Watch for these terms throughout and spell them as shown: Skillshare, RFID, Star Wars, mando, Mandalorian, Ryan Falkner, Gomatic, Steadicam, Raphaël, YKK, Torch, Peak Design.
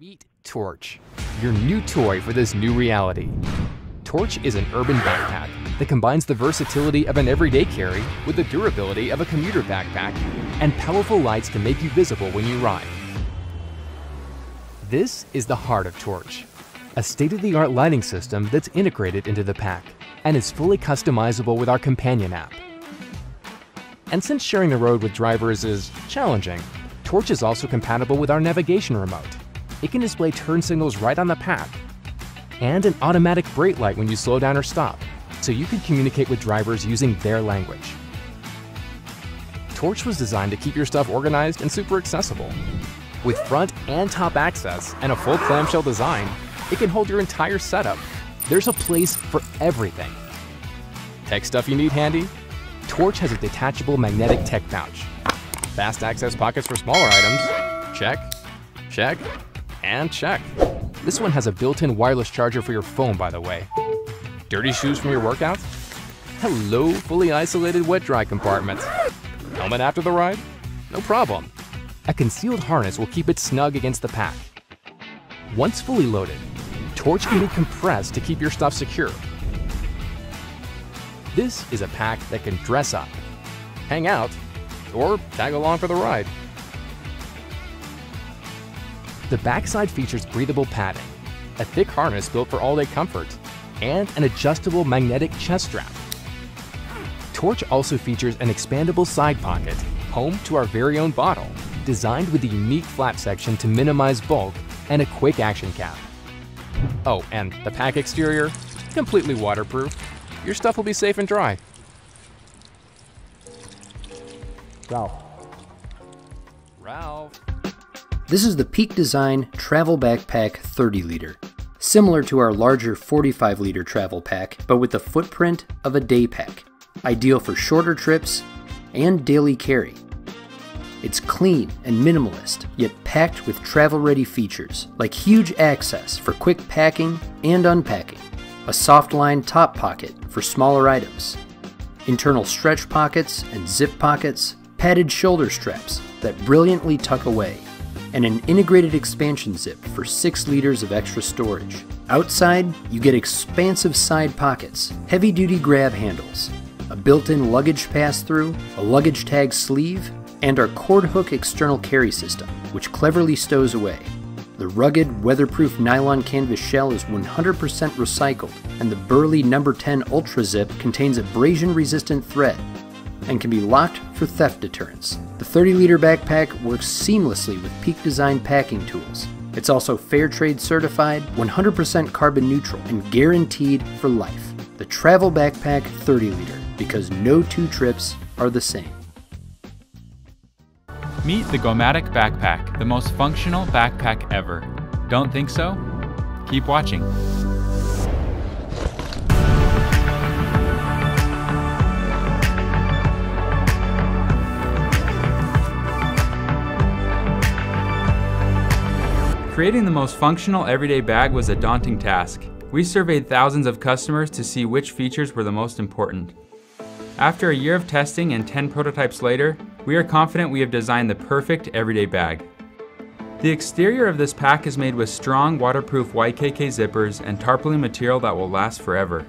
Meet Torch, your new toy for this new reality. Torch is an urban backpack that combines the versatility of an everyday carry with the durability of a commuter backpack and powerful lights to make you visible when you ride. This is the heart of Torch, a state-of-the-art lighting system that's integrated into the pack and is fully customizable with our companion app. And since sharing the road with drivers is challenging, Torch is also compatible with our navigation remote. It can display turn signals right on the pack and an automatic brake light when you slow down or stop, so you can communicate with drivers using their language. Torch was designed to keep your stuff organized and super accessible. With front and top access and a full clamshell design, it can hold your entire setup. There's a place for everything. Tech stuff you need handy? Torch has a detachable magnetic tech pouch, fast access pockets for smaller items, check, check, and check. This one has a built-in wireless charger for your phone, by the way. Dirty shoes from your workouts? Hello, fully isolated wet-dry compartments. Helmet after the ride? No problem. A concealed harness will keep it snug against the pack. Once fully loaded, Torch can be compressed to keep your stuff secure. This is a pack that can dress up, hang out, or tag along for the ride. The backside features breathable padding, a thick harness built for all-day comfort, and an adjustable magnetic chest strap. Torch also features an expandable side pocket, home to our very own bottle, designed with a unique flap section to minimize bulk and a quick action cap. Oh, and the pack exterior, completely waterproof. Your stuff will be safe and dry. Ralph. This is the Peak Design Travel Backpack 30 liter, similar to our larger 45 liter travel pack, but with the footprint of a day pack, ideal for shorter trips and daily carry. It's clean and minimalist, yet packed with travel-ready features, like huge access for quick packing and unpacking, a soft-line top pocket for smaller items, internal stretch pockets and zip pockets, padded shoulder straps that brilliantly tuck away, and an integrated expansion zip for 6 liters of extra storage. Outside, you get expansive side pockets, heavy-duty grab handles, a built-in luggage pass-through, a luggage tag sleeve, and our cord hook external carry system, which cleverly stows away. The rugged, weatherproof nylon canvas shell is 100% recycled, and the burly number 10 Ultra Zip contains abrasion-resistant thread and can be locked for theft deterrence. The 30-liter backpack works seamlessly with Peak Design packing tools. It's also fair trade certified, 100% carbon neutral, and guaranteed for life. The Travel Backpack 30-liter, because no two trips are the same. Meet the Gomatic backpack, the most functional backpack ever. Don't think so? Keep watching. Creating the most functional everyday bag was a daunting task. We surveyed thousands of customers to see which features were the most important. After a year of testing and 10 prototypes later, we are confident we have designed the perfect everyday bag. The exterior of this pack is made with strong waterproof YKK zippers and tarpaulin material that will last forever.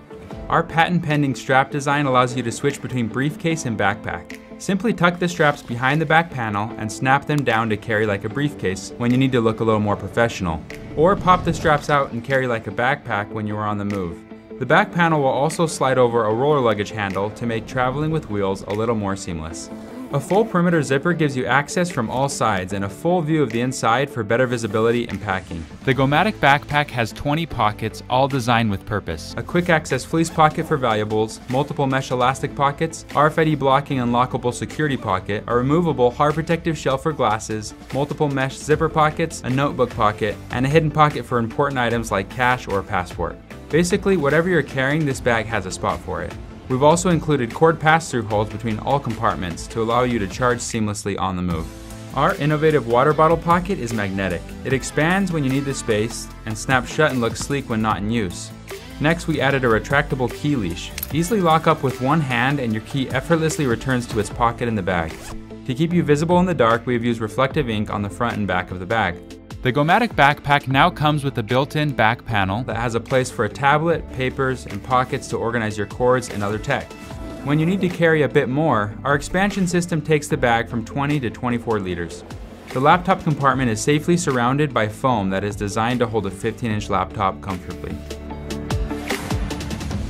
Our patent-pending strap design allows you to switch between briefcase and backpack. Simply tuck the straps behind the back panel and snap them down to carry like a briefcase when you need to look a little more professional. Or pop the straps out and carry like a backpack when you are on the move. The back panel will also slide over a roller luggage handle to make traveling with wheels a little more seamless. A full perimeter zipper gives you access from all sides and a full view of the inside for better visibility and packing. The Gomatic backpack has 20 pockets, all designed with purpose. A quick access fleece pocket for valuables, multiple mesh elastic pockets, RFID blocking and lockable security pocket, a removable hard protective shell for glasses, multiple mesh zipper pockets, a notebook pocket, and a hidden pocket for important items like cash or a passport. Basically, whatever you're carrying, this bag has a spot for it. We've also included cord pass-through holes between all compartments to allow you to charge seamlessly on the move. Our innovative water bottle pocket is magnetic. It expands when you need the space and snaps shut and looks sleek when not in use. Next, we added a retractable key leash. Easily lock up with one hand and your key effortlessly returns to its pocket in the bag. To keep you visible in the dark, we have used reflective ink on the front and back of the bag. The Gomatic backpack now comes with a built-in back panel that has a place for a tablet, papers, and pockets to organize your cords and other tech. When you need to carry a bit more, our expansion system takes the bag from 20 to 24 liters. The laptop compartment is safely surrounded by foam that is designed to hold a 15-inch laptop comfortably.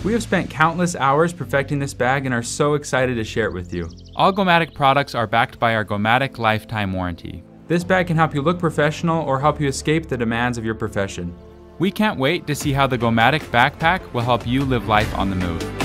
We have spent countless hours perfecting this bag and are so excited to share it with you. All Gomatic products are backed by our Gomatic lifetime warranty. This bag can help you look professional or help you escape the demands of your profession. We can't wait to see how the Gomatic backpack will help you live life on the move.